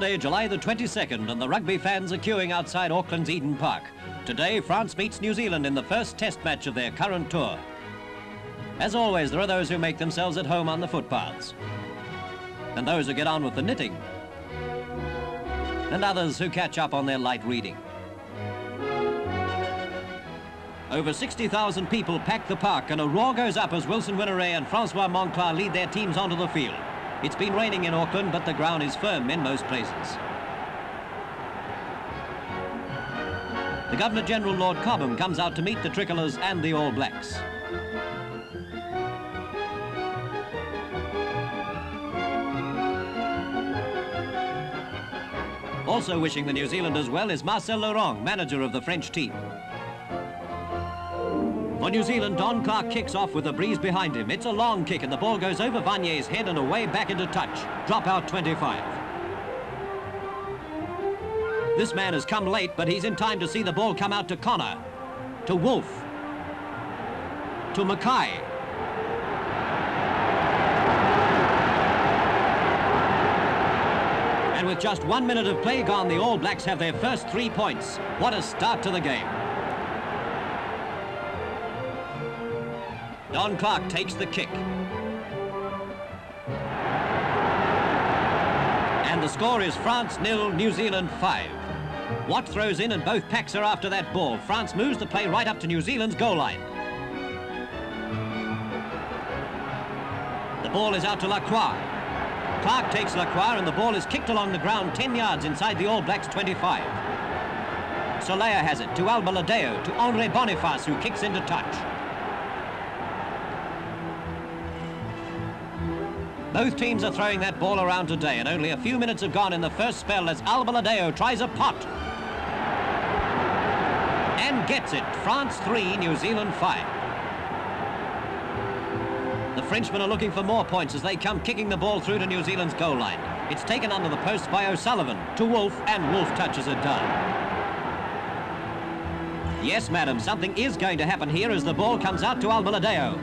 Saturday, July the 22nd, and the rugby fans are queuing outside Auckland's Eden Park. Today, France meets New Zealand in the first test match of their current tour. As always, there are those who make themselves at home on the footpaths, and those who get on with the knitting, and others who catch up on their light reading. Over 60,000 people pack the park, and a roar goes up as Wilson Whineray and Francois Moncla lead their teams onto the field. It's been raining in Auckland, but the ground is firm in most places. The Governor-General, Lord Cobham, comes out to meet the Tricolours and the All Blacks. Also wishing the New Zealanders well is Marcel Laurent, manager of the French team. For New Zealand, Don Clarke kicks off with the breeze behind him. It's a long kick and the ball goes over Vanier's head and away back into touch. Dropout 25. This man has come late, but he's in time to see the ball come out to Connor, to Wolf, to Mackay. And with just 1 minute of play gone, the All Blacks have their first 3 points. What a start to the game. Don Clarke takes the kick. And the score is France 0, New Zealand 5. Watt throws in and both packs are after that ball. France moves the play right up to New Zealand's goal line. The ball is out to Lacroix. Clarke takes Lacroix and the ball is kicked along the ground 10 yards inside the All Blacks 25. Soleil has it to Almoladeo, to Andre Boniface, who kicks into touch. Both teams are throwing that ball around today, and only a few minutes have gone in the first spell as Albaladejo tries a pot. And gets it. France 3, New Zealand 5. The Frenchmen are looking for more points as they come kicking the ball through to New Zealand's goal line. It's taken under the post by O'Sullivan to Wolf, and Wolf touches it down. Yes, madam, something is going to happen here as the ball comes out to Albaladejo.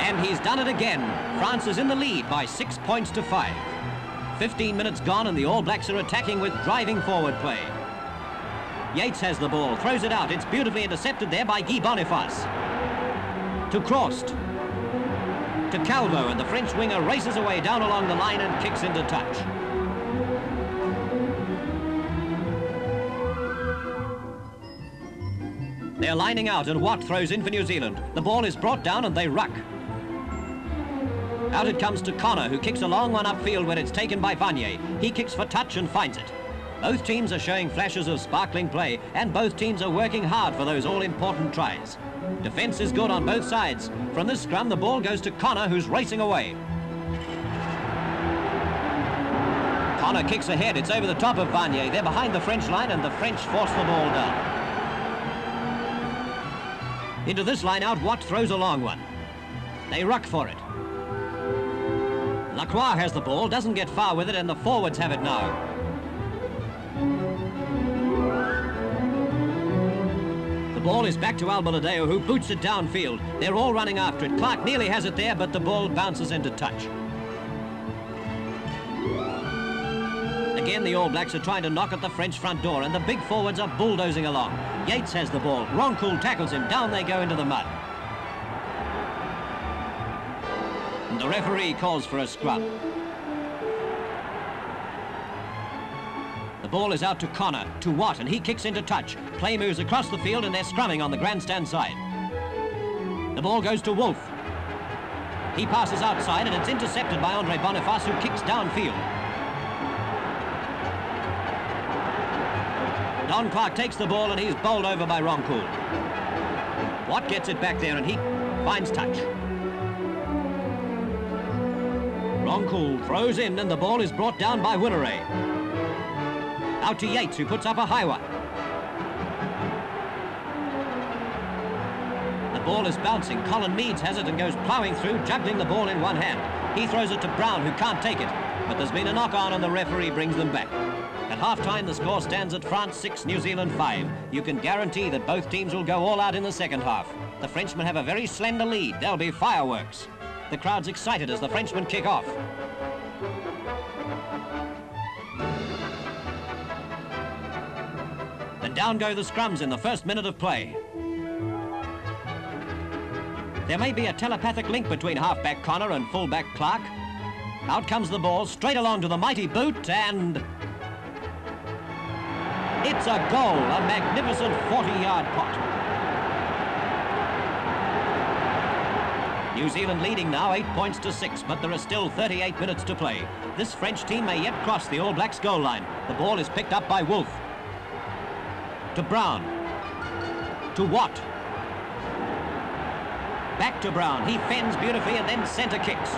And he's done it again. France is in the lead by 6 points to 5. 15 minutes gone and the All Blacks are attacking with driving forward play. Yates has the ball, throws it out. It's beautifully intercepted there by Guy Boniface. To Crauste. To Calvo, and the French winger races away down along the line and kicks into touch. They're lining out and Watt throws in for New Zealand. The ball is brought down and they ruck. Out it comes to Connor, who kicks a long one upfield when it's taken by Vanier. He kicks for touch and finds it. Both teams are showing flashes of sparkling play, and both teams are working hard for those all-important tries. Defence is good on both sides. From this scrum, the ball goes to Connor, who's racing away. Connor kicks ahead. It's over the top of Vanier. They're behind the French line, and the French force the ball down. Into this line out, Watt throws a long one. They ruck for it. Lacroix has the ball, doesn't get far with it, and the forwards have it now. The ball is back to Albaladejo, who boots it downfield. They're all running after it. Clarke nearly has it there, but the ball bounces into touch. Again, the All Blacks are trying to knock at the French front door, and the big forwards are bulldozing along. Yates has the ball. Roncoul tackles him. Down they go into the mud. The referee calls for a scrum. The ball is out to Connor, to Watt, and he kicks into touch. Play moves across the field and they're scrumming on the grandstand side. The ball goes to Wolf. He passes outside and it's intercepted by Andre Boniface, who kicks downfield. Don Clarke takes the ball and he's bowled over by Roncoul. Watt gets it back there and he finds touch. Longcoul throws in and the ball is brought down by Whineray. Out to Yates, who puts up a high one. The ball is bouncing. Colin Meads has it and goes ploughing through, juggling the ball in one hand. He throws it to Brown, who can't take it. But there's been a knock-on and the referee brings them back. At half-time, the score stands at France 6, New Zealand 5. You can guarantee that both teams will go all out in the second half. The Frenchmen have a very slender lead. There'll be fireworks. The crowd's excited as the Frenchmen kick off. Down go the scrums in the first minute of play. There may be a telepathic link between halfback Connor and fullback Clarke. Out comes the ball, straight along to the mighty boot, and... it's a goal, a magnificent 40-yard pot. New Zealand leading now 8 points to 6, but there are still 38 minutes to play. This French team may yet cross the All Blacks goal line. The ball is picked up by Wolfe. To Brown. To Watt. Back to Brown. He fends beautifully and then centre kicks.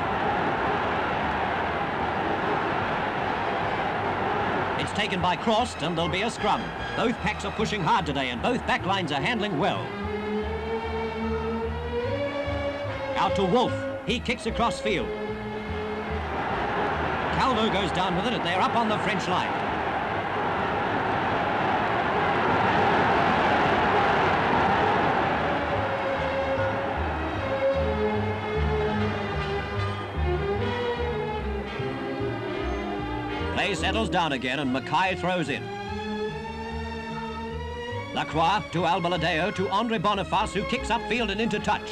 It's taken by Crauste and there'll be a scrum. Both packs are pushing hard today and both back lines are handling well. Out to Wolf. He kicks across field. Calvo goes down with it. They're up on the French line. Play settles down again and Mackay throws in. Lacroix to Albaladejo to Andre Boniface, who kicks upfield and into touch.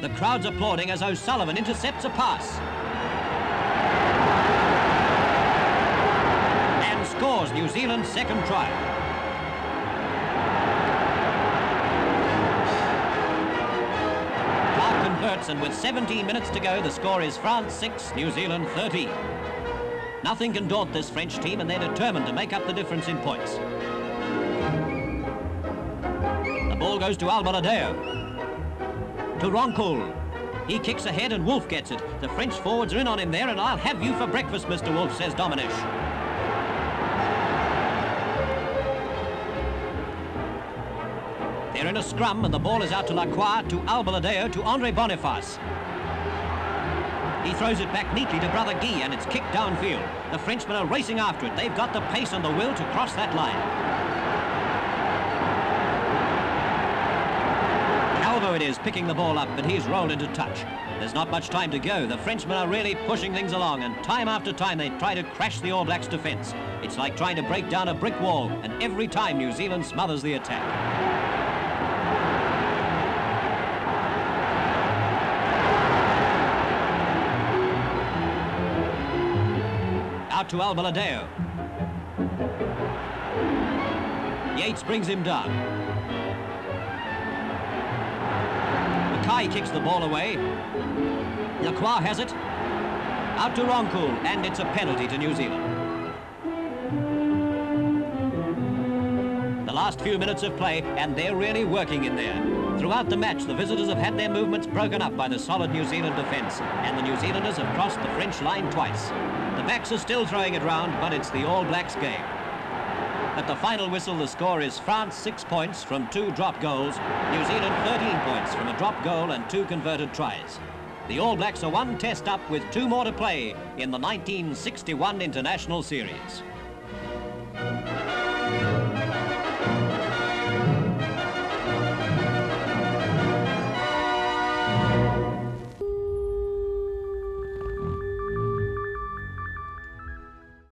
The crowd's applauding as O'Sullivan intercepts a pass. And scores New Zealand's second try. And with 17 minutes to go, the score is France 6, New Zealand 13. Nothing can daunt this French team, and they're determined to make up the difference in points. The ball goes to Albaladejo. To Roncoul. He kicks ahead and Wolf gets it. The French forwards are in on him there, and I'll have you for breakfast, Mr. Wolf, says Dominish. They're in a scrum and the ball is out to Lacroix, to Albaladejo, to Andre Boniface. He throws it back neatly to brother Guy and it's kicked downfield. The Frenchmen are racing after it. They've got the pace and the will to cross that line. Calvo it is, picking the ball up, but he's rolled into touch. There's not much time to go. The Frenchmen are really pushing things along and time after time they try to crash the All Blacks' defence. It's like trying to break down a brick wall, and every time New Zealand smothers the attack. Out to Albaladejo. Yates brings him down. Mackay kicks the ball away. Lacroix has it. Out to Roncoul, and it's a penalty to New Zealand. The last few minutes of play, and they're really working in there. Throughout the match, the visitors have had their movements broken up by the solid New Zealand defence, and the New Zealanders have crossed the French line twice. The backs are still throwing it round, but it's the All Blacks game. At the final whistle, the score is France 6 points from 2 drop goals, New Zealand 13 points from a drop goal and 2 converted tries. The All Blacks are 1 test up with 2 more to play in the 1961 International Series.